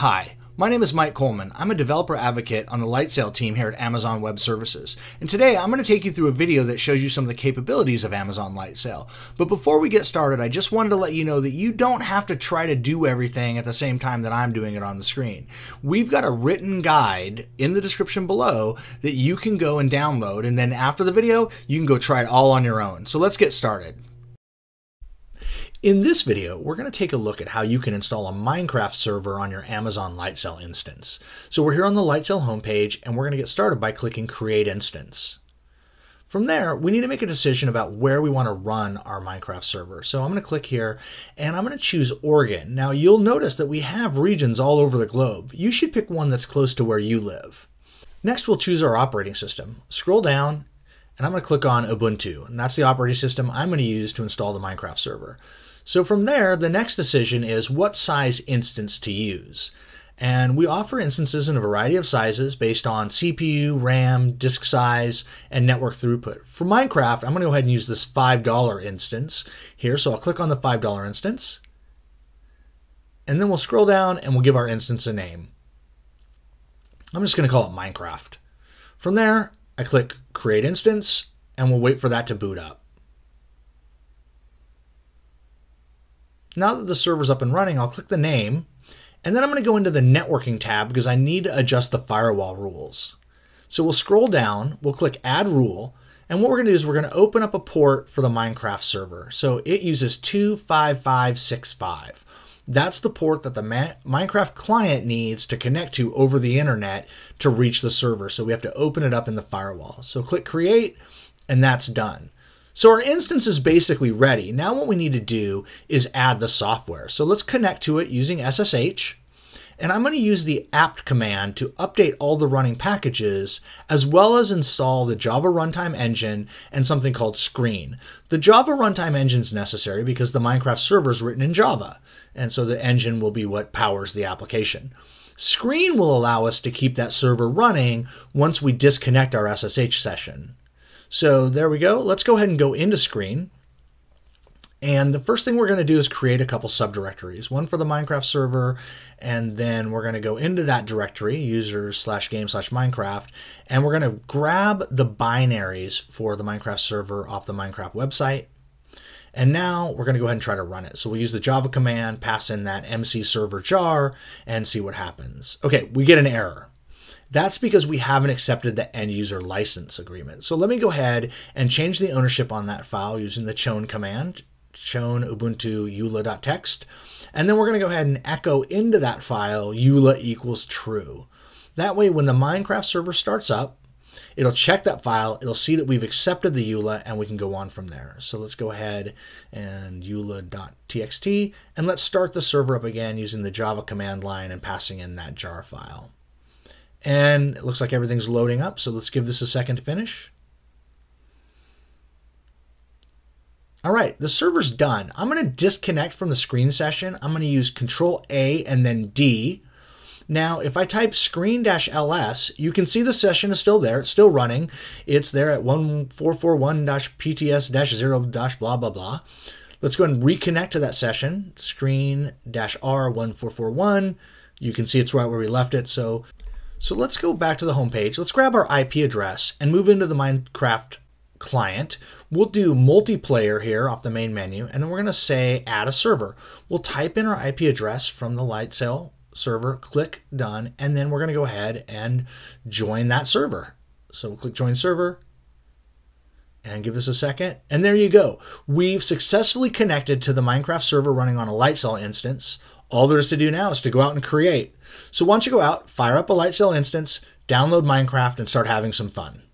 Hi, my name is Mike Coleman. I'm a developer advocate on the Lightsail team here at Amazon Web Services. And today I'm going to take you through a video that shows you some of the capabilities of Amazon Lightsail. But before we get started, I just wanted to let you know that you don't have to try to do everything at the same time that I'm doing it on the screen. We've got a written guide in the description below that you can go and download. And then after the video, you can go try it all on your own. So let's get started. In this video, we're going to take a look at how you can install a Minecraft server on your Amazon Lightsail instance. So we're here on the Lightsail homepage, and we're going to get started by clicking Create Instance. From there, we need to make a decision about where we want to run our Minecraft server. So I'm going to click here, and I'm going to choose Oregon. Now you'll notice that we have regions all over the globe. You should pick one that's close to where you live. Next, we'll choose our operating system. Scroll down, and I'm going to click on Ubuntu, and that's the operating system I'm going to use to install the Minecraft server. So from there, the next decision is what size instance to use. And we offer instances in a variety of sizes based on CPU, RAM, disk size, and network throughput. For Minecraft, I'm going to go ahead and use this $5 instance here. So I'll click on the $5 instance. And then we'll scroll down and we'll give our instance a name. I'm just going to call it Minecraft. From there, I click Create Instance, and we'll wait for that to boot up. Now that the server's up and running, I'll click the name, and then I'm going to go into the networking tab because I need to adjust the firewall rules. So we'll scroll down, we'll click Add Rule, and what we're going to do is we're going to open up a port for the Minecraft server. So it uses 25565. That's the port that the Minecraft client needs to connect to over the internet to reach the server. So we have to open it up in the firewall. So click Create, and that's done. So our instance is basically ready. Now what we need to do is add the software. So let's connect to it using SSH. And I'm going to use the apt command to update all the running packages, as well as install the Java runtime engine and something called Screen. The Java runtime engine is necessary because the Minecraft server is written in Java. And so the engine will be what powers the application. Screen will allow us to keep that server running once we disconnect our SSH session. So there we go. Let's go ahead and go into Screen. And the first thing we're going to do is create a couple subdirectories, one for the Minecraft server, and then we're going to go into that directory, user/game/Minecraft, and we're going to grab the binaries for the Minecraft server off the Minecraft website. And now we're going to go ahead and try to run it. So we'll use the Java command, pass in that MC server jar, and see what happens. Okay, we get an error. That's because we haven't accepted the end user license agreement. So let me go ahead and change the ownership on that file using the chown command, chown ubuntu eula.txt. And then we're going to go ahead and echo into that file eula = true. That way, when the Minecraft server starts up, it'll check that file. It'll see that we've accepted the EULA, and we can go on from there. So let's go ahead and eula.txt, and let's start the server up again using the Java command line and passing in that jar file. And it looks like everything's loading up, so let's give this a second to finish. All right, the server's done. I'm going to disconnect from the Screen session. I'm going to use Control-A and then D. Now, if I type screen-ls, you can see the session is still there. It's still running. It's there at 1441-pts-0-blah-blah-blah. Let's go ahead and reconnect to that session, screen-r1441. You can see it's right where we left it, So let's go back to the home page. Let's grab our IP address and move into the Minecraft client. We'll do multiplayer here off the main menu, and then we're going to say add a server. We'll type in our IP address from the Lightsail server, click done, and then we're going to go ahead and join that server. So we'll click join server and give this a second. And there you go. We've successfully connected to the Minecraft server running on a Lightsail instance. All there is to do now is to go out and create. So once you go out, fire up a Lightsail instance, download Minecraft, and start having some fun.